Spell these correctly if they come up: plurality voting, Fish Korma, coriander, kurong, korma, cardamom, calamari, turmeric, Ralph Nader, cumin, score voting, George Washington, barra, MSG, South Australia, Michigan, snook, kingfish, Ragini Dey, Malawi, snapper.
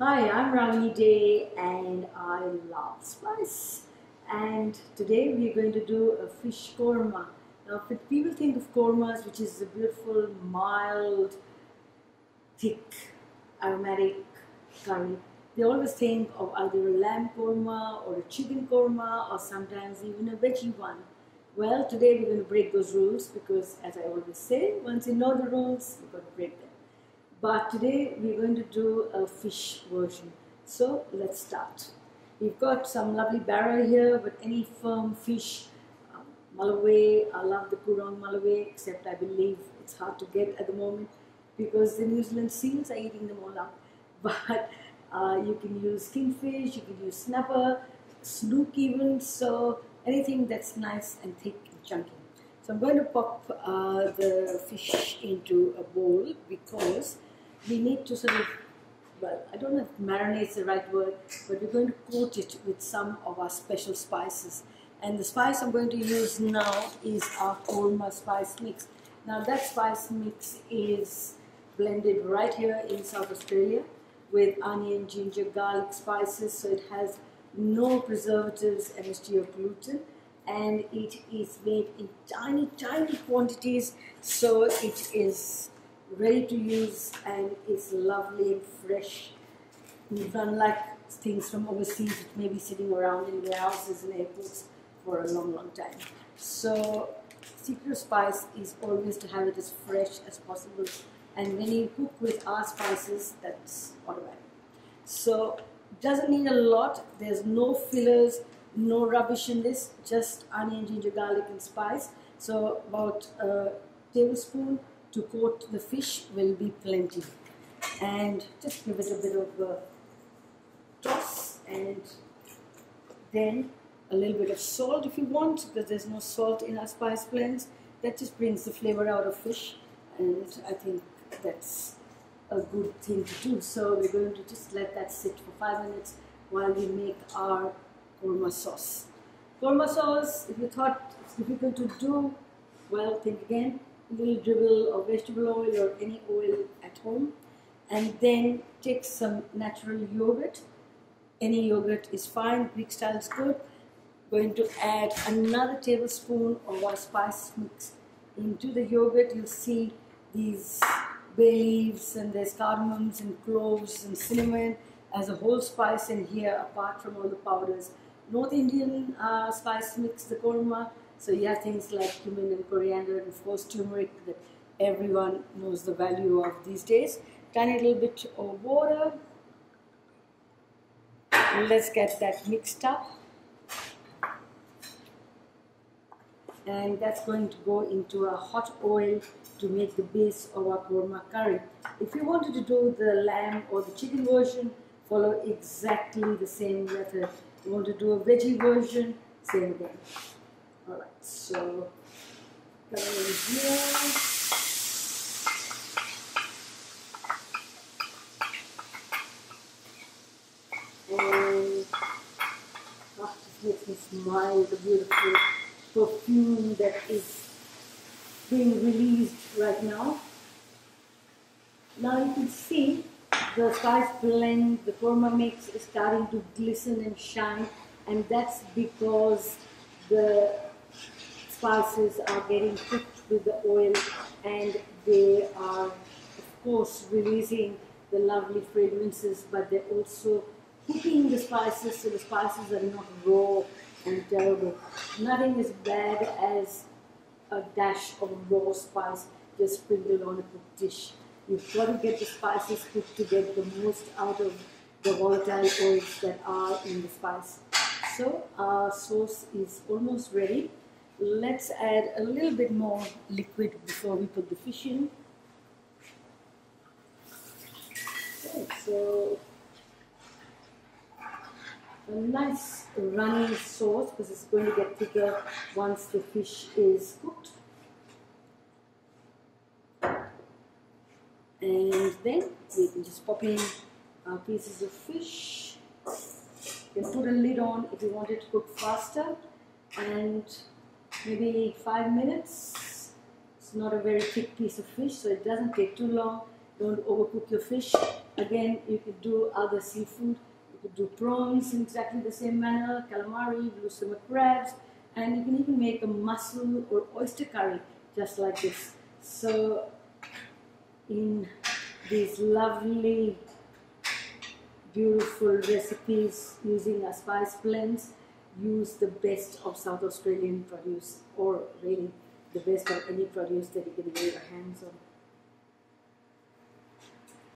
Hi, I'm Ragini Dey and I love spice, and today we are going to do a fish korma. Now people think of kormas, which is a beautiful, mild, thick, aromatic curry. They always think of either a lamb korma or a chicken korma or sometimes even a veggie one. Well, today we're going to break those rules because, as I always say, once you know the rules, you've got to break them. But today we're going to do a fish version. So let's start. We've got some lovely barra here with any firm fish. Malawi, I love the kurong Malawi, except I believe it's hard to get at the moment because the New Zealand seals are eating them all up. But you can use kingfish, you can use snapper, snook even, so anything that's nice and thick and chunky. So I'm going to pop the fish into a bowl because we need to sort of, well, I don't know if marinate's the right word, but we're going to coat it with some of our special spices. And the spice I'm going to use now is our korma spice mix. Now that spice mix is blended right here in South Australia with onion, ginger, garlic spices, so it has no preservatives, MSG or gluten, and it is made in tiny quantities, so it is ready to use and it's lovely and fresh. Unlike things from overseas, which may be sitting around in warehouses and airports for a long time. So secret spice is always to have it as fresh as possible, and when you cook with our spices, that's automatic. So doesn't need a lot, there's no fillers, no rubbish in this, just onion, ginger, garlic and spice. So about a tablespoon to coat the fish will be plenty. And just give it a bit of a toss, and then a little bit of salt if you want, because there's no salt in our spice blends. That just brings the flavor out of fish, and I think that's a good thing to do. So we're going to just let that sit for 5 minutes while we make our korma sauce. Korma sauce, if you thought it's difficult to do, well, think again. A little dribble of vegetable oil or any oil at home, and then take some natural yogurt. Any yogurt is fine, Greek style is good. Going to add another tablespoon of our spice mix into the yogurt. You'll see these bay leaves, and there's cardamoms and cloves and cinnamon as a whole spice in here, apart from all the powders. North Indian spice mix the korma, so you have things like cumin and coriander and of course turmeric that everyone knows the value of these days. Tiny little bit of water. Let's get that mixed up. And that's going to go into a hot oil to make the base of our korma curry. If you wanted to do the lamb or the chicken version, follow exactly the same method. You want to do a veggie version, same again. Alright, so come in here. And oh, it makes me smile, the beautiful perfume that is being released right now. Now you can see the spice blend, the korma mix is starting to glisten and shine, and that's because the spices are getting cooked with the oil and they are of course releasing the lovely fragrances, but they're also cooking the spices, so the spices are not raw and terrible. Nothing as bad as a dash of raw spice just sprinkled on a cooked dish. You've got to get the spices cooked to get the most out of the volatile oils that are in the spice. So our sauce is almost ready. Let's add a little bit more liquid before we put the fish in. Okay, so a nice runny sauce, because it's going to get thicker once the fish is cooked. And then we can just pop in our pieces of fish. You can put a lid on if you want it to cook faster, and maybe 5 minutes. It's not a very thick piece of fish, so it doesn't take too long. Don't overcook your fish, Again, you could do other seafood. You could do prawns in exactly the same manner, calamari, blue summer crabs, and you can even make a mussel or oyster curry just like this. So in these lovely, beautiful recipes using our spice blends, use the best of South Australian produce, or really the best of any produce that you can lay your hands on.